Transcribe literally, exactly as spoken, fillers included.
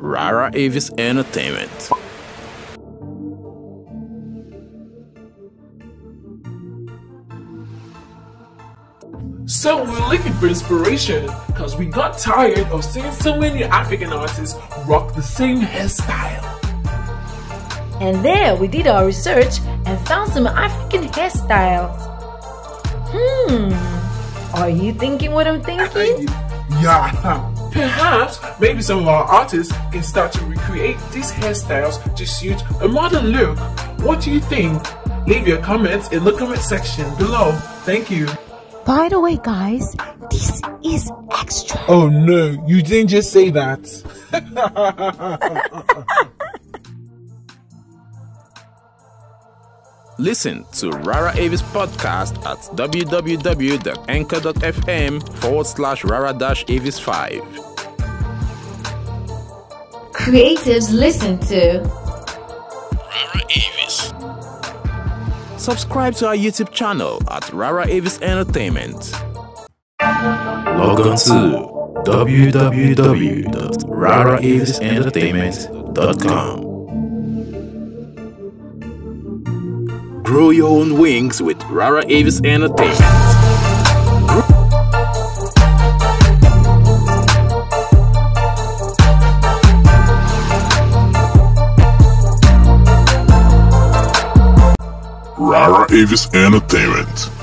Rara Avis Entertainment. So we're looking for inspiration because we got tired of seeing so many African artists rock the same hairstyle. And there we did our research and found some African hairstyles. Hmm, are you thinking what I'm thinking? Yeah, perhaps maybe some of our artists can start to recreate these hairstyles to suit a modern look. What do you think? Leave your comments in the comment section below. Thank you. By the way, guys, this is extra. Oh no, you didn't just say that. Listen to Rara Avis podcast at www.anchor.fm forward slash Rara Avis 5. Creatives listen to Rara Avis. Subscribe to our YouTube channel at Rara Avis Entertainment. Log on to w w w dot rara avis entertainment dot com. Grow your own wings with Rara Avis Entertainment. Rara Avis Entertainment.